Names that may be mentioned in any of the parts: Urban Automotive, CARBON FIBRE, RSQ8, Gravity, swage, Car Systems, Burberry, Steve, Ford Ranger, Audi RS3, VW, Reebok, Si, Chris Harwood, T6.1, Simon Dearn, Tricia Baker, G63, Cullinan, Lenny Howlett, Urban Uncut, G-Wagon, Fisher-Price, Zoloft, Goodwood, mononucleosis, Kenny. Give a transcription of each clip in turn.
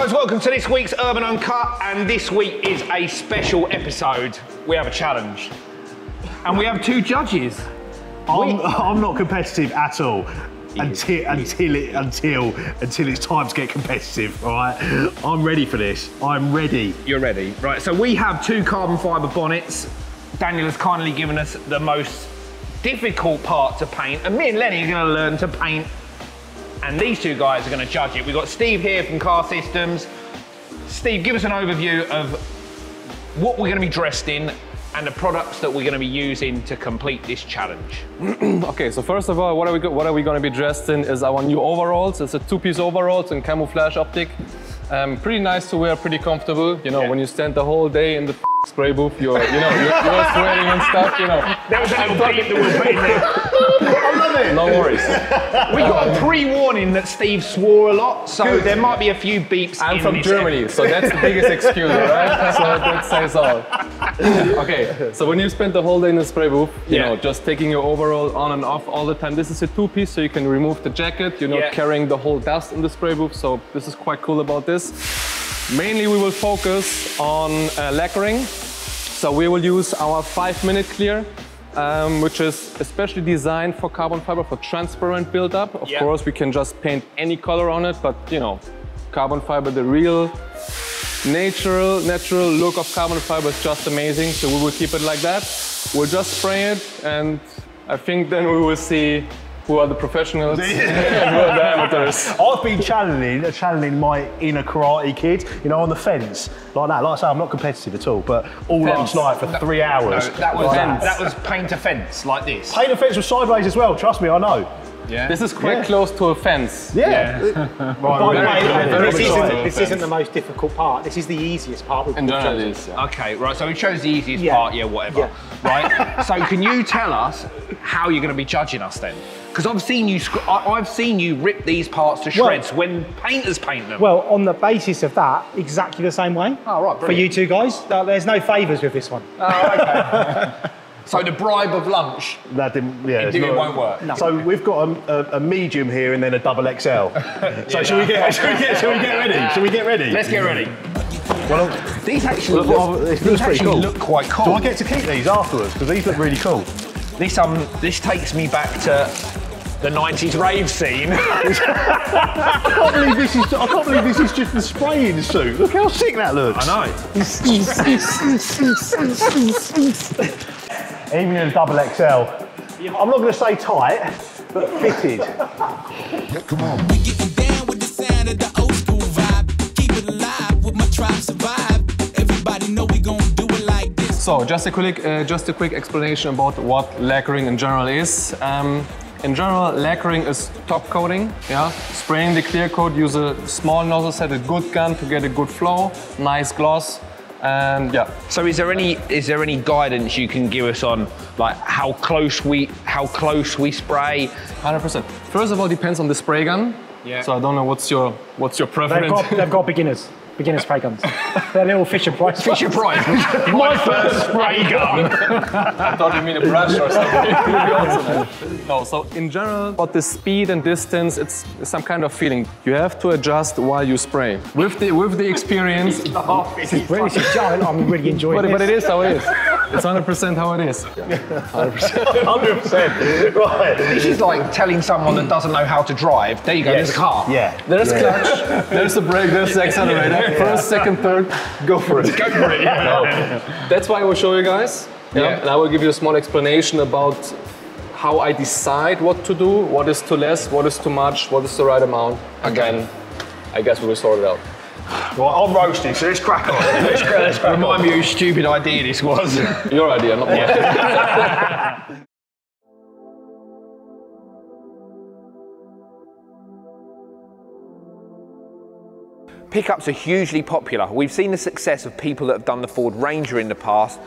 guys, welcome to this week's Urban Uncut, and this week is a special episode. We have a challenge. And we have two judges. I'm not competitive at all. Until it's time to get competitive, all right? I'm ready for this. I'm ready. You're ready, right? So we have two carbon fibre bonnets. Daniel has kindly given us the most difficult part to paint, and me and Lenny are going to learn to paint. And these two guys are going to judge it. We've got Steve here from Car Systems. Steve, give us an overview of what we're going to be dressed in and the products that we're going to be using to complete this challenge. Okay, so first of all, what are we going to be dressed in is our new overalls. It's a two-piece overalls in camouflage optic. Pretty nice to wear, pretty comfortable. You know, yeah. When you stand the whole day in the spray booth, you're sweating and stuff, you know. That was a little beat that was put in there. I love it. No worries. We got a pre-warning that Steve swore a lot, so good. There might be a few beeps. I'm from Germany, so that's the biggest excuse, right? So that says all. Okay, so when you spend the whole day in the spray booth, you know, just taking your overall on and off all the time. This is a two-piece, so you can remove the jacket. You're not carrying the whole dust in the spray booth, so this is quite cool about this. Mainly we will focus on lacquering, so we will use our 5-minute clear, which is especially designed for carbon fiber for transparent build-up. Of course we can just paint any color on it, but you know, carbon fiber, the real natural look of carbon fiber is just amazing, so we will keep it like that. We'll just spray it, and I think then we will see who are the professionals and who are the amateurs. I've been channeling my inner Karate Kid, you know, on the fence, like that. Like I say, I'm not competitive at all, but all last night for 3 hours. No, that was paint a fence, like this. Paint a fence with sideways as well, trust me, I know. Yeah. This is quite close to a fence. Yeah. Right. This isn't the most difficult part. This is the easiest part we've chosen. Okay, right, so we chose the easiest part, whatever. Yeah. Right, so can you tell us how you're going to be judging us then? Because I've seen you rip these parts to shreds when painters paint them. Well, on the basis of that, exactly the same way. Oh, right, brilliant. For you two guys, there's no favours with this one. Oh, okay. So the bribe of lunch, it won't work. No. So we've got a medium here and then a double XL. So shall we get ready? Let's get ready. Well, these actually look quite cool. Do I get to keep these afterwards? Because these look really cool. This takes me back to the 90s rave scene. I can't believe this is just the spraying suit. Look how sick that looks. I know. Even in a double XL. I'm not going to say tight, but fitted. Come on. We're getting down with the sound of the old school vibe. Keep it alive with my tribe survive. Everybody know we're going to do it like this. So just a quick explanation about what lacquering in general is. In general, lacquering is top coating, spraying the clear coat, use a small nozzle set, a good gun to get a good flow, nice gloss. And so is there any guidance you can give us on like how close we spray? 100%. First of all, depends on the spray gun. Yeah. So I don't know what's your preference. They've got beginner spray guns. They're little Fisher-Price. Fisher-Price. My first spray gun. I thought you mean a brush or something. No. So in general, about the speed and distance, it's some kind of feeling. You have to adjust while you spray. With the experience. I'm really enjoying it. But it is how it is. It's 100% how it is. 100%. Right. This is like telling someone that doesn't know how to drive. There you go. There's a car. Yeah. There's clutch. There's the brake. There's the accelerator. First, second, third, go for it. Go for it. Yeah. That's why I will show you guys. Yeah. And I will give you a small explanation about how I decide what to do, what is too less, what is too much, what is the right amount. Again, I guess we will sort it out. Well, I'm roasting, so let's crack on. Let's crack on. Remind me whose stupid idea this was. Your idea, not mine. Pickups are hugely popular. We've seen the success of people that have done the Ford Ranger in the past,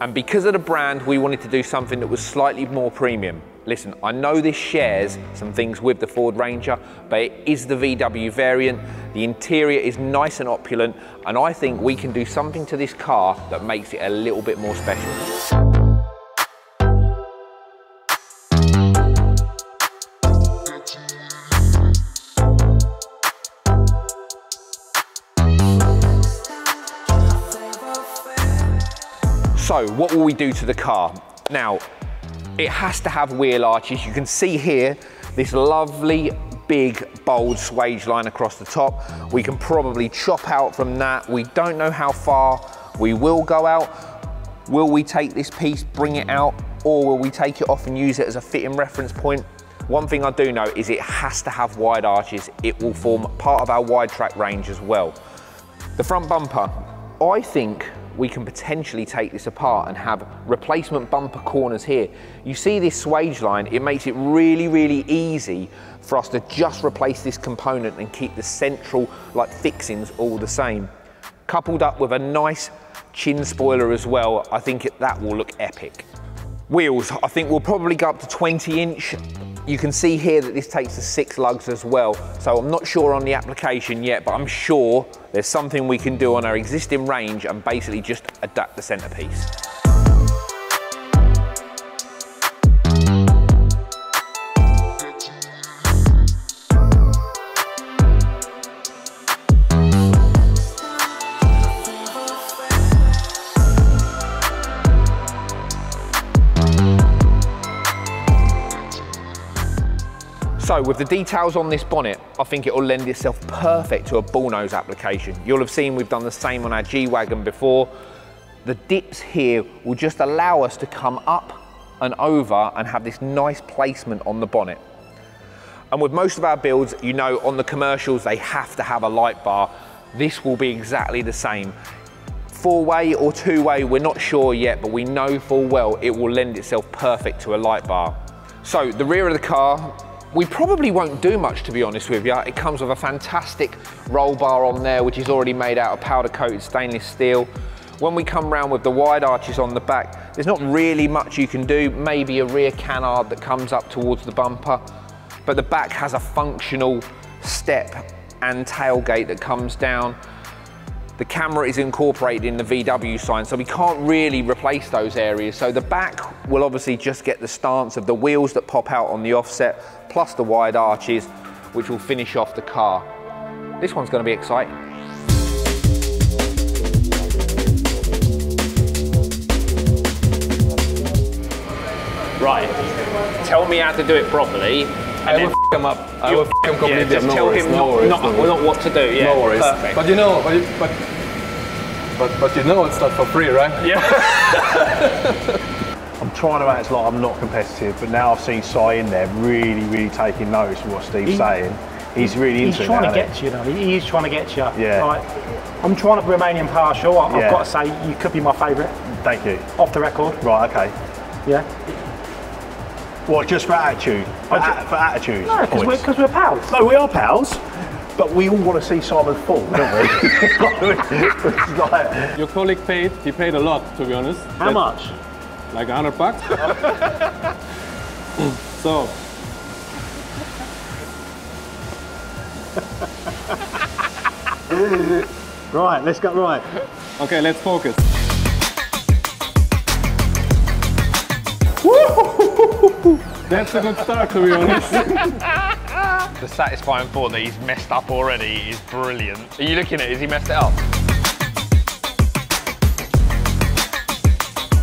and because of the brand, we wanted to do something that was slightly more premium. Listen, I know this shares some things with the Ford Ranger, but it is the VW variant. The interior is nice and opulent, and I think we can do something to this car that makes it a little bit more special. So what will we do to the car? Now, it has to have wheel arches. You can see here, this lovely, big, bold swage line across the top. We can probably chop out from that. We don't know how far we will go out. Will we take this piece, bring it out, or will we take it off and use it as a fitting reference point? One thing I do know is it has to have wide arches. It will form part of our wide track range as well. The front bumper, I think we can potentially take this apart and have replacement bumper corners here. You see this swage line, it makes it really, really easy for us to just replace this component and keep the central like fixings all the same. Coupled up with a nice chin spoiler as well, I think that will look epic. Wheels, I think we'll probably go up to 20 inch. You can see here that this takes the 6 lugs as well. So I'm not sure on the application yet, but I'm sure there's something we can do on our existing range and basically just adapt the centerpiece. So with the details on this bonnet, I think it will lend itself perfect to a bullnose application. You'll have seen we've done the same on our G-Wagon before. The dips here will just allow us to come up and over and have this nice placement on the bonnet. And with most of our builds, you know, on the commercials, they have to have a light bar. This will be exactly the same. 4-way or 2-way, we're not sure yet, but we know full well it will lend itself perfect to a light bar. So the rear of the car, we probably won't do much, to be honest with you. It comes with a fantastic roll bar on there, which is already made out of powder coated stainless steel. When we come round with the wide arches on the back, there's not really much you can do. Maybe a rear canard that comes up towards the bumper, but the back has a functional step and tailgate that comes down. The camera is incorporated in the VW sign, so we can't really replace those areas. So the back will obviously just get the stance of the wheels that pop out on the offset, plus the wide arches, which will finish off the car. This one's going to be exciting. Right, tell me how to do it properly. And then f*** him up. I will f*** him completely. Just tell him not what to do. Yeah, no worries. Perfect. But you know, but you know it's not for free, right? Yeah. I'm trying to act like I'm not competitive, but now I've seen Si in there really taking notice of what Steve's saying. He's really into it. He's trying to get you, though. He is trying to get you. Yeah. Like, I'm trying to remain impartial. I've got to say, you could be my favourite. Thank you. Off the record. Right. Okay. Yeah. What, just for attitude? For attitude? No, because we're pals. No, we are pals, but we all want to see Simon fall, don't we? It's like... Your colleague paid, he paid a lot, to be honest. How much? Like $100. So... Right, let's go, right. Okay, let's focus. That's a good start, to be honest. The satisfying thought that he's messed up already is brilliant. Are you looking at it? Has he messed it up?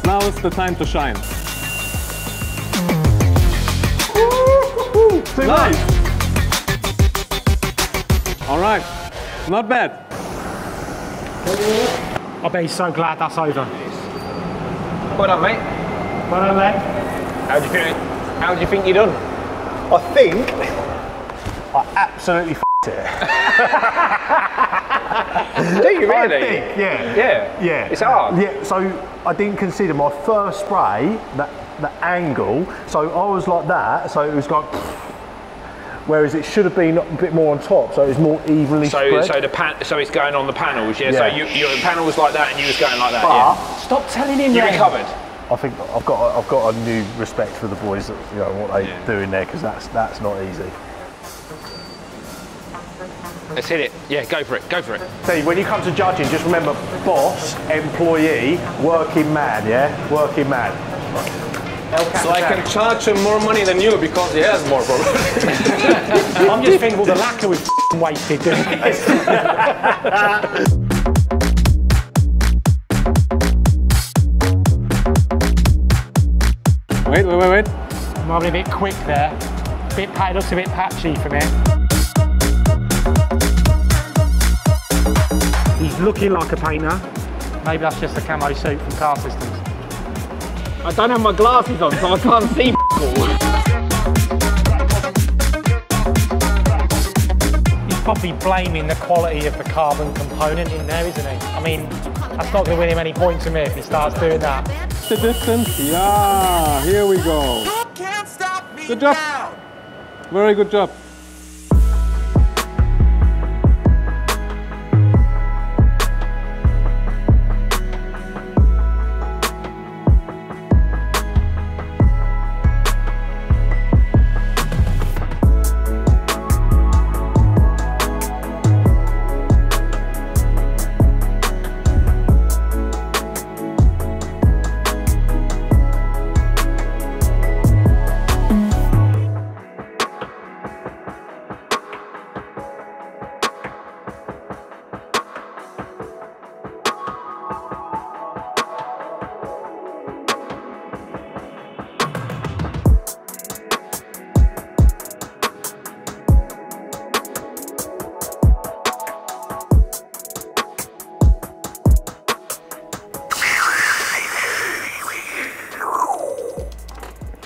Now is the time to shine. Nice! All right, not bad. I bet he's so glad that's over. Well done, mate. Well done, mate. How do you think you've done? I think I absolutely f***ed it. Do you really? I think, yeah. Yeah. Yeah. It's hard. Yeah. So I didn't consider my first spray the angle. So I was like that. So it was like, whereas it should have been a bit more on top. So it was more evenly spread. So it's going on the panels. Yeah. So your panel was like that, and you was going like that. But yeah. Stop telling him. You recovered. I think I've got a new respect for the boys, that, you know, what they do in there, because that's not easy. Let's hit it. Yeah, go for it. Go for it. So when you come to judging, just remember boss, employee, working man. Yeah, working man. So I can charge him more money than you because he has more problems. I'm just thinking, well, the lacquer was wasted, didn't it? Wait. I'm probably a bit quick there. It looks a bit patchy for me. He's looking like a painter. Maybe that's just a camo suit from Car Systems. I don't have my glasses on, so I can't see all. He's probably blaming the quality of the carbon component in there, isn't he? I mean, that's not going to win him any points for me if he starts doing that. The distance, yeah, here we go. Can't stop me. Good job. Now. Very good job.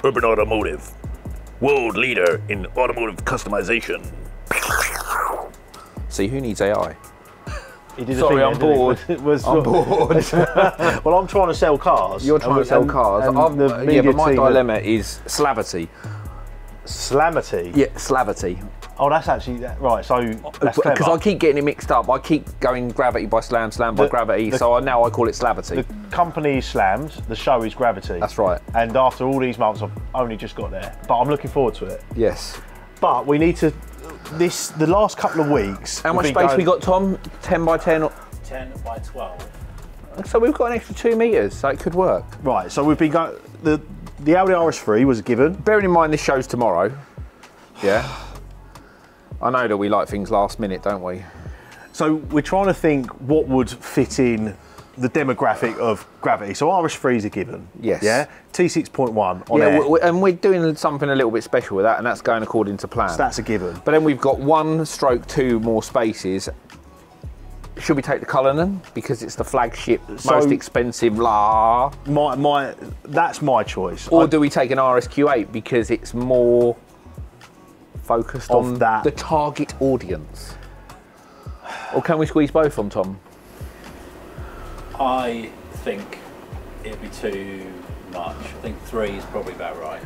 Urban Automotive, world leader in automotive customization. See, who needs AI? Sorry, I'm bored. Well, I'm trying to sell cars. You're trying to sell cars. Yeah, but my dilemma is slavity. Slamity? Yeah, slavity. Oh, that's actually, right, so that's clever. Because I keep getting it mixed up. I keep going Gravity by Slam, Slam by Gravity, so now I call it Slavity. The company is Slams, the show is Gravity. That's right. And after all these months, I've only just got there, but I'm looking forward to it. Yes. But we need to, the last couple of weeks. How much space we got, Tom? 10 by 10? 10 by 12. So we've got an extra 2 metres, so it could work. Right, so we've been going, the Audi RS3 was given. Bearing in mind this show's tomorrow, yeah. I know that we like things last minute, don't we? So we're trying to think what would fit in the demographic of Gravity. So RS3 is a given. Yes. Yeah. T6.1 on air. And we're doing something a little bit special with that, and that's going according to plan. So that's a given. But then we've got 1/2 more spaces. Should we take the Cullinan because it's the flagship, so most expensive? That's my choice. Or do we take an RSQ8 because it's more focused on that, the target audience? Or can we squeeze both from Tom? I think it'd be too much. I think 3 is probably about right.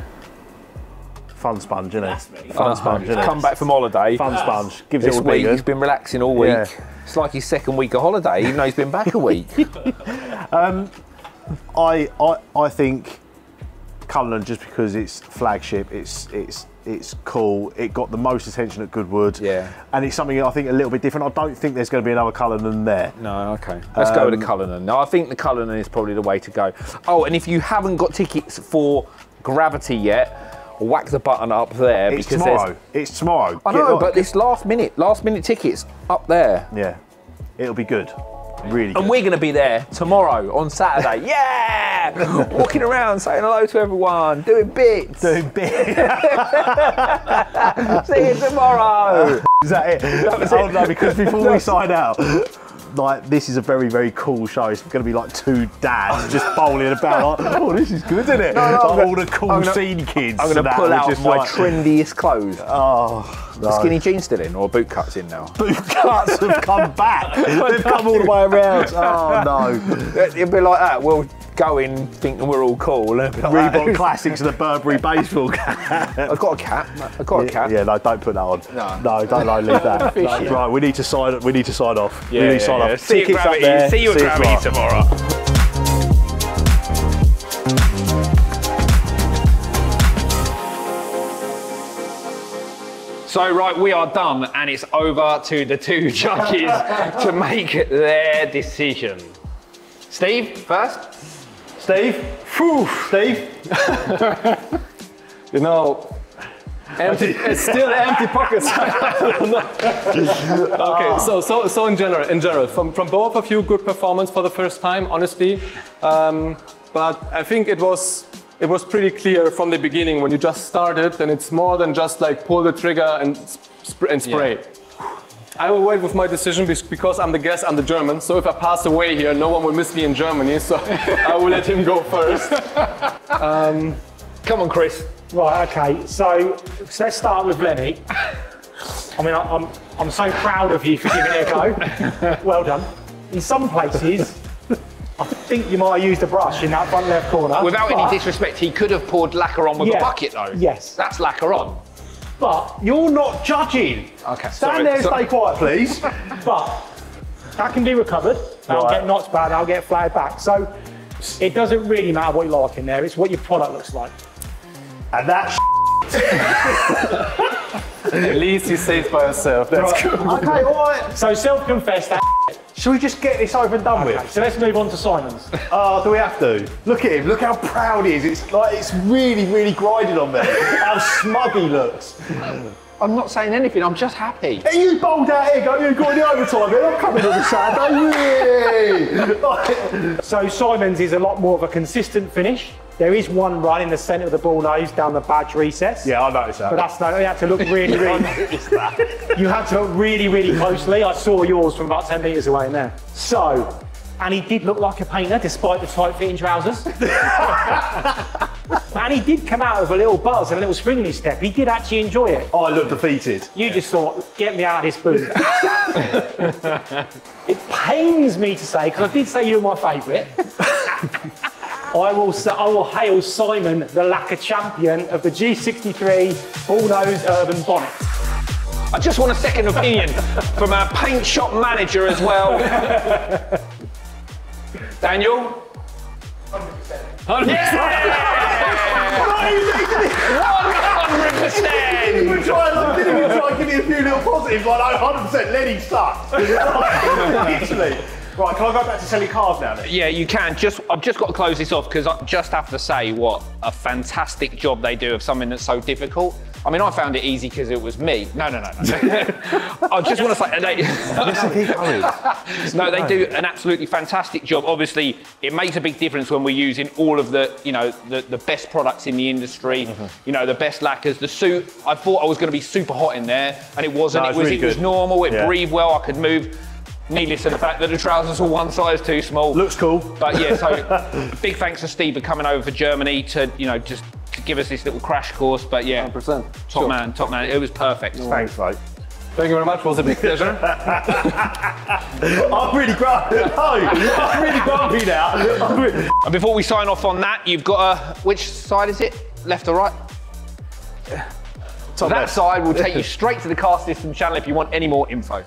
Fun sponge, isn't it? That's me. Fun sponge, isn't it? Come back from holiday. Fun sponge. Gives it all week. He's been relaxing all week. Yeah. It's like his second week of holiday, even though he's been back a week. I think Cullinan just because it's flagship. It's cool. It got the most attention at Goodwood. Yeah. And it's something I think a little bit different. I don't think there's going to be another Cullinan there. No, okay. Let's go with the Cullinan. No, I think the Cullinan is probably the way to go. Oh, and if you haven't got tickets for Gravity yet, whack the button up there because tomorrow. It's tomorrow. I know, but it's last minute tickets up there. Yeah. It'll be good. Really good. And we're going to be there tomorrow on Saturday. Yeah! Walking around, saying hello to everyone, doing bits. See you tomorrow. Is that it? That was it. No, because before we sign out, like, this is a very, very cool show. It's going to be like 2 dads just bowling about. Like, oh, this is good, isn't it? All the cool scene kids. I'm going to pull out my trendiest clothes. Oh, no. The skinny jeans still in, or boot cuts in now? Boot cuts have come back. They've come all the way around. Oh, no. It'll be like that. We'll go in thinking we're all cool. Like Reebok Classics and the Burberry baseball cap. I've got a cap. Yeah, no, don't put that on. No, don't leave that. Right, we need to sign off. Yeah, yeah. See you at Gravity. See you at Gravity tomorrow. So right, we are done, and it's over to the 2 judges to make their decision. Steve first. Steve. You know, it's still empty pockets. Okay, so in general, from both of you, good performance for the first time, honestly. But I think it was it was pretty clear from the beginning when you just started, and it's more than just like pull the trigger and spray. Yeah. I will wait with my decision because I'm the guest, I'm the German, so if I pass away here, no one will miss me in Germany, so I will let him go first. Come on, Chris. Right, okay, so let's start with Lenny. I mean, I'm so proud of you for giving it a go. Well done. In some places, I think you might have used a brush in that front left corner. Without any disrespect, he could have poured lacquer on with a bucket though. Yes. That's lacquer on. But you're not judging. Okay, Stand there and stay quiet, please. But that can be recovered. That'll get knocked bad, that'll get flared back. So it doesn't really matter what you like in there, it's what your product looks like. And that at least you saved by yourself, that's cool. Okay, all right. So self-confess that. Shall we just get this over and done with? So let's move on to Simon's. Oh, do we have to? Look at him, look how proud he is. It's like, it's really, really grinded on there. How smug he looks. I'm not saying anything, I'm just happy. Hey, you bowled out here, you got the overtime, man. I'm coming on the Saturday. So Simon's is a lot more of a consistent finish. There is one run in the centre of the ball nose down the badge recess. Yeah, I noticed that. But that's no, you had to look really, really. You had to look really, really closely. I saw yours from about 10 metres away in there. So, and he did look like a painter despite the tight fitting trousers. And he did come out with a little buzz and a little spring in his step. He did actually enjoy it. Oh, I looked defeated. You just thought, get me out of this booth. It pains me to say, because I did say you were my favourite. I will hail Simon, the lacquer champion of the G63 Bullnose Urban Bonnet. I just want a second opinion from our paint shop manager as well. Daniel? 100%. 100%! Yeah! 100%! You were trying to give me a few little positives, like, no, 100% Lenny sucks. Literally. Right, can I go back to selling cars now then? Yeah, you can. I've just got to close this off because I just have to say what a fantastic job they do of something that's so difficult. I mean, I found it easy because it was me. No. I just want to say... They do an absolutely fantastic job. Obviously, it makes a big difference when we're using all of the, you know, the best products in the industry, you know, the best lacquers. The suit, I thought I was going to be super hot in there, and it wasn't. No, it was normal, it breathed well, I could move. Needless to the fact that the trousers were one size too small. Looks cool. But yeah, so big thanks to Steve for coming over for Germany to, you know, just to give us this little crash course. But yeah, 100%. Top man. It was perfect. Thanks, mate. Thank you very much. It was a big pleasure. I'm really grumpy now. And before we sign off on that, you've got a, which side is it? Left or right? Top left. That side will take you straight to the Car Systems channel if you want any more info.